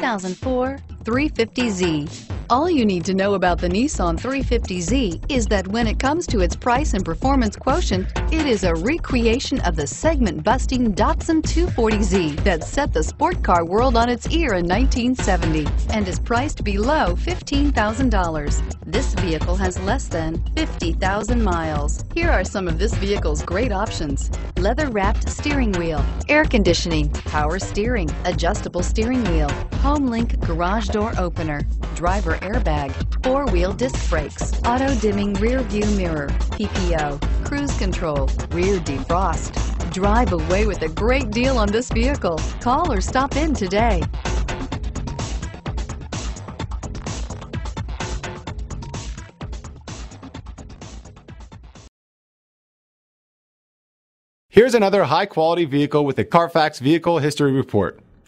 2004 350Z. All you need to know about the Nissan 350Z is that when it comes to its price and performance quotient, it is a recreation of the segment-busting Datsun 240Z that set the sport car world on its ear in 1970 and is priced below $15,000. This vehicle has less than 50,000 miles. Here are some of this vehicle's great options: leather-wrapped steering wheel, air conditioning, power steering, adjustable steering wheel, HomeLink garage door opener, driver airbag, four-wheel disc brakes, auto-dimming rear-view mirror, PPO, cruise control, rear defrost. Drive away with a great deal on this vehicle. Call or stop in today. Here's another high-quality vehicle with a Carfax Vehicle History Report.